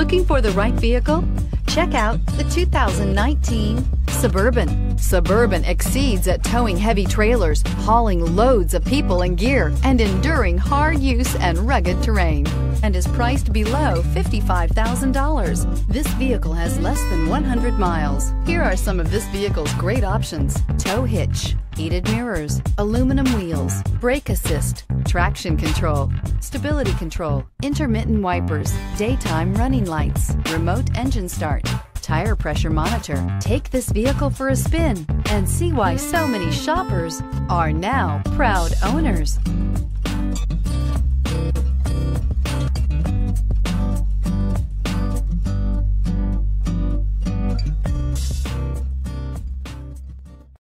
Looking for the right vehicle? Check out the 2019 Suburban. Suburban exceeds at towing heavy trailers, hauling loads of people and gear, and enduring hard use and rugged terrain, and is priced below $55,000. This vehicle has less than 100 miles. Here are some of this vehicle's great options: tow hitch, heated mirrors, aluminum wheels, brake assist, traction control, stability control, intermittent wipers, daytime running lights, remote engine start, tire pressure monitor. Take this vehicle for a spin and see why so many shoppers are now proud owners.